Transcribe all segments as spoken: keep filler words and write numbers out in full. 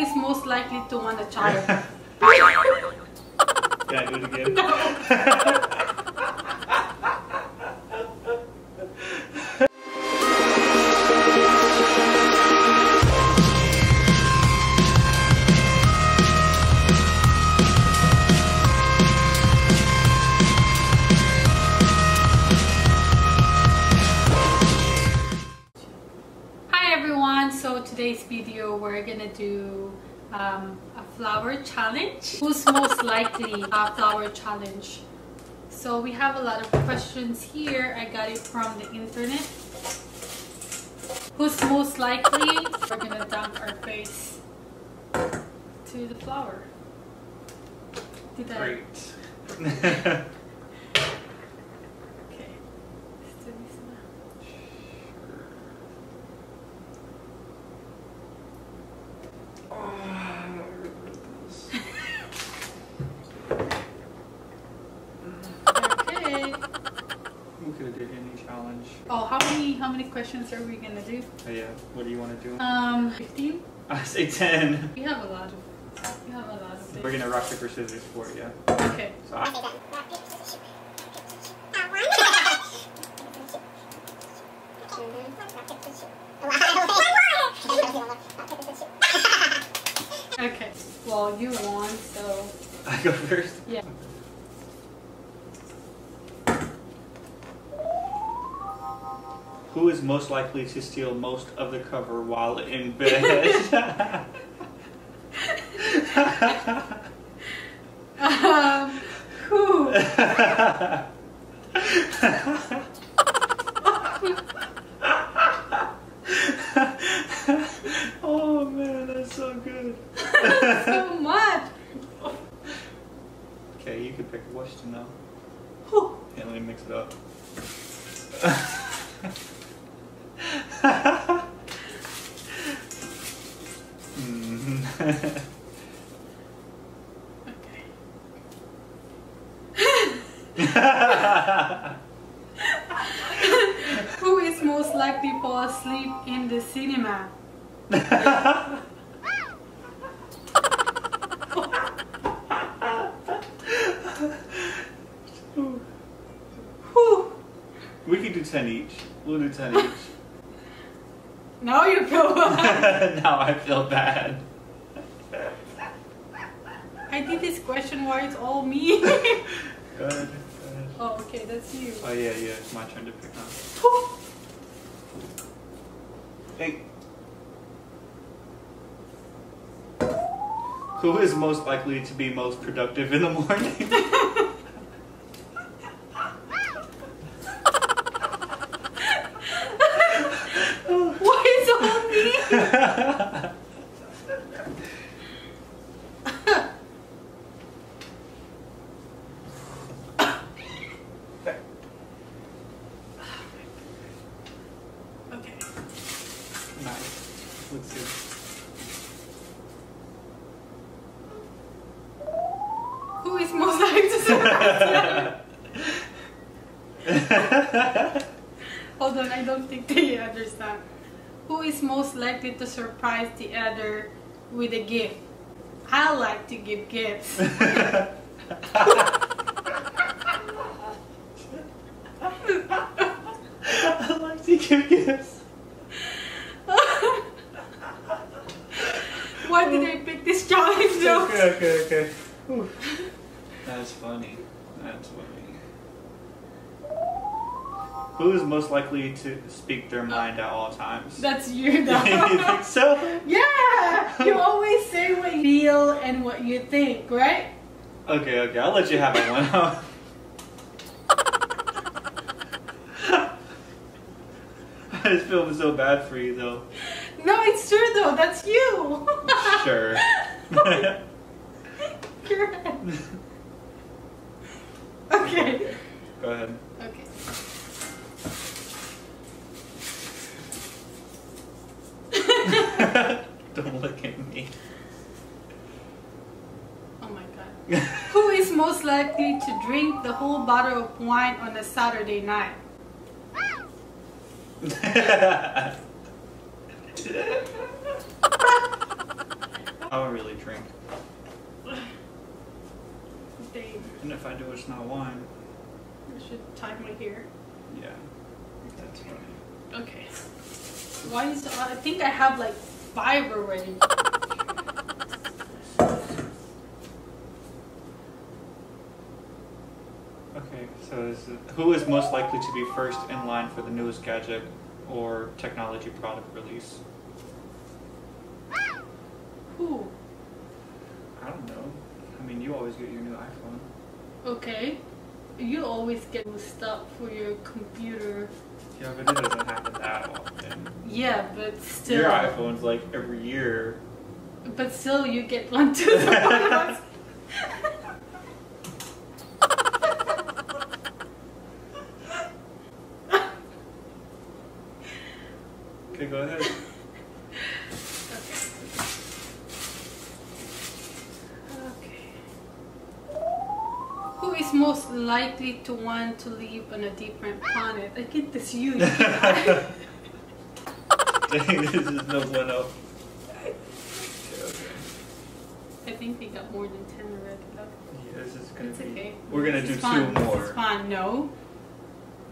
is most likely to want a child? Can I do it again? No. Today's video we're gonna do um, a flower challenge. Who's most likely a flower challenge? So we have a lot of questions here. I got it from the internet. Who's most likely? We're gonna dunk our face to the flower. Did I? Great. Okay. Let's do this now. Oh, how many how many questions are we gonna do? Oh yeah, what do you want to do? Um, fifteen. I say ten. We have a lot of. We have a lot of. Things. We're gonna rock paper scissors for it, yeah. Okay. So I okay, rock paper scissors. Okay. Well, you won, so. I go first. Yeah. Who is most likely to steal most of the cover while in bed? um, who? Oh man, that's so good. That's so much. Okay, you can pick a question now. Who? Yeah, let me mix it up. Okay. Who is most likely to fall asleep in the cinema? We could do ten each. We'll do ten each. Now you feel bad. Now I feel bad. I did this question why it's all me. Go ahead, go ahead. Oh, okay, that's you. Oh yeah, yeah, it's my turn to pick up. Hey. Who is most likely to be most productive in the morning? Let's see. Who is most likely to surprise? Hold on, I don't think they understand. Who is most likely to surprise the other with a gift? I like to give gifts. I like to give gifts. Why did I pick this challenge though? Okay, okay, okay. Ooh. That's funny. That's funny. Who is most likely to speak their mind at all times? That's you though. You think so? Yeah! You always say what you feel and what you think, right? Okay, okay. I'll let you have it one. I just feel so bad for you though. No, it's true though, that's you! Sure. Okay. Go ahead. Okay. Don't look at me. Oh my god. Who is most likely to drink the whole bottle of wine on a Saturday night? I would really drink. Dave. And if I do, it's not wine. I should time it here. Yeah. That's right. Okay. Why is it, I think I have like five already. Okay, so is it, who is most likely to be first in line for the newest gadget or technology product release? Who? I don't know. I mean, you always get your new iPhone. Okay. You always get stuff for your computer. Yeah, but it doesn't happen that often. Yeah, but still. Your iPhone's like every year. But still, you get one to the podcast. Okay, go ahead. Most likely to want to live on a different planet. I get this huge. Dang, this is no bueno. Okay, okay. I think we got more than ten already. Yeah, this is gonna it's be. Okay. We're gonna this do two more. This is fun. No.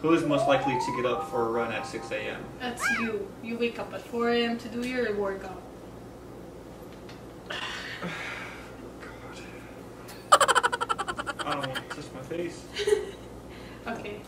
Who is most likely to get up for a run at six A M? That's you. You wake up at four A M to do your workout. I don't want to touch my face. Okay.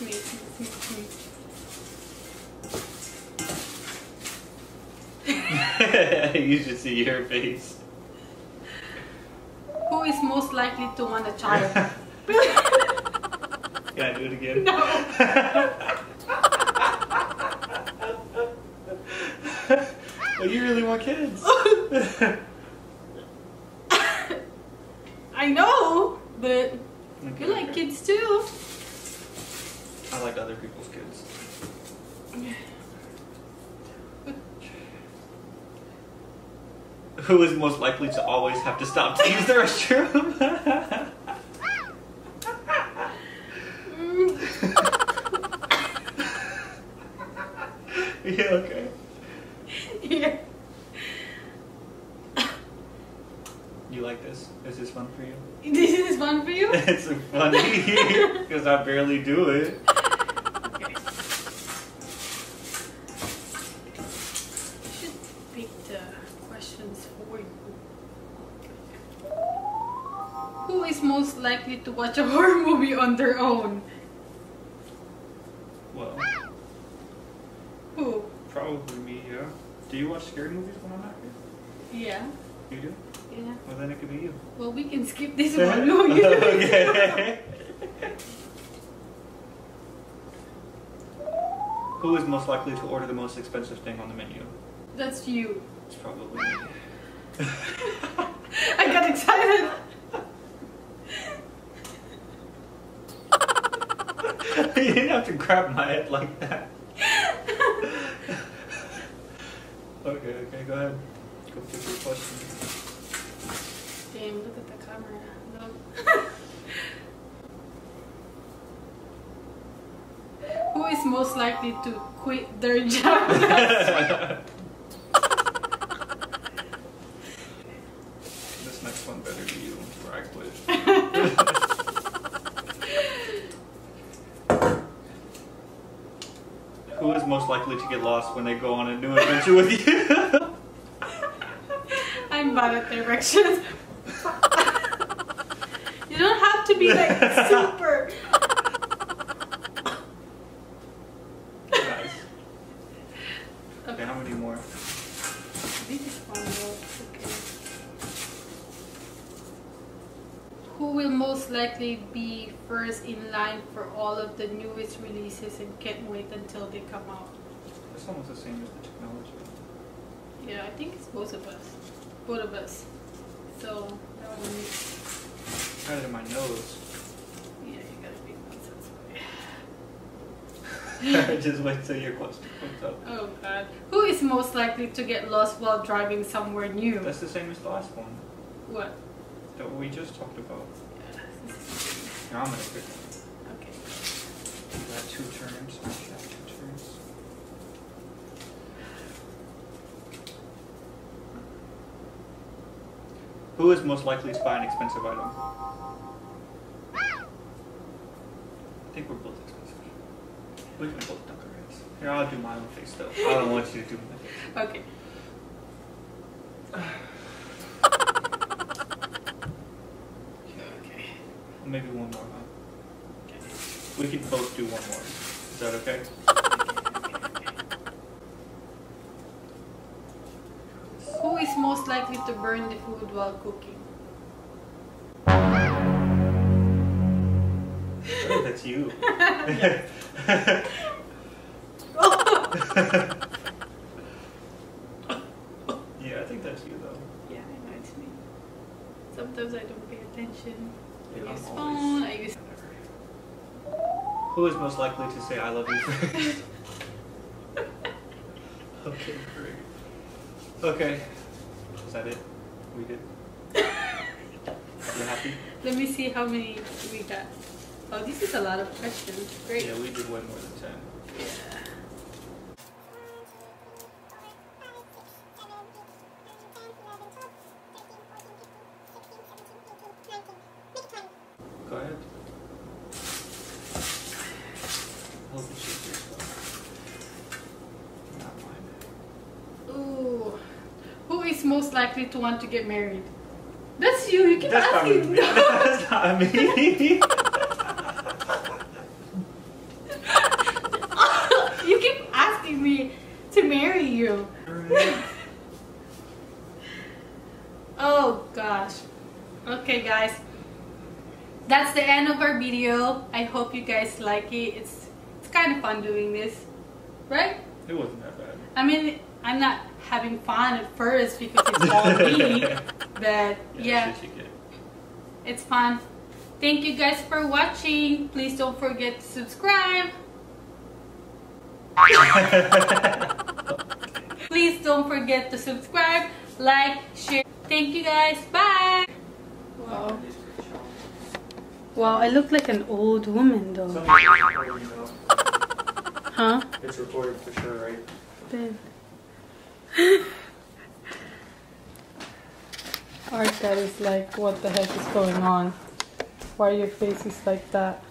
Me, me, me, me. You should see your face. Who is most likely to want a child? Can I do it again? No. Well, you really want kids. I know. But you like kids too. I like other people's kids. Who is most likely to always have to stop to use the restroom? Yeah, okay. Yeah. You like this? Is this fun for you? This is fun for you? It's funny because I barely do it. Okay. I should pick the questions for you. Who is most likely to watch a horror movie on their own? Well, who? Probably me, yeah. Do you watch scary movies when I'm not here? Yeah. You do? Yeah. Well, then it could be you. Well, we can skip this one. No, you don't. Okay. Who is most likely to order the most expensive thing on the menu? That's you. It's probably me. I got excited. You didn't have to grab my head like that. Okay, okay, go ahead. Go pick your question. Damn, look at the camera. Look. Who is most likely to quit their job? This next one better be you before I quit. Who is most likely to get lost when they go on a new adventure with you? I'm bad at directions. You don't have to be like super. Nice. Okay. Okay, how many more? This is fun though. Okay. Who will most likely be first in line for all of the newest releases and can't wait until they come out? That's almost the same as the technology. Yeah, I think it's both of us. Both of us. So that one makes out of my nose. Yeah, you gotta be consistent. Just wait till your question comes up. Oh god. Who is most likely to get lost while driving somewhere new? That's the same as the last one. What? That we just talked about. Yeah, that's now I'm gonna pick one. Okay. You got two turns. I got two turns. Who is most likely to buy an expensive item? I think we're both expensive. We can both dunk our heads. Here, I'll do my own face though. I don't want you to do my face. Okay. Okay. Maybe one more, huh? Okay. We can both do one more. Is that okay? Who is most likely to burn the food while cooking? Oh, that's you. Yeah, I think that's you though. Yeah, I know it's me. Sometimes I don't pay attention. Yeah, I use I'm phone, I use... Who is most likely to say I love you first? Okay, great. Okay. Is that it? We did. You happy? Let me see how many we got. Oh, this is a lot of questions. Great. Yeah, we did way more than ten. Yeah. Go ahead. Hold the sheet here. Not mine. Ooh. Who is most likely to want to get married? That's you. You keep That's asking. Not That's not me. To marry you. Oh gosh. Okay guys, that's the end of our video. I hope you guys like it. It's it's kind of fun doing this, right? It wasn't that bad. I mean, I'm not having fun at first because it's all me, but yeah, yeah it's fun. Thank you guys for watching. Please don't forget to subscribe. Please don't forget to subscribe, like, share. Thank you guys. Bye. Wow. Wow, I look like an old woman though. Huh? It's recorded for sure, right? Babe. Art, that is like, what the heck is going on? Why your face is like that?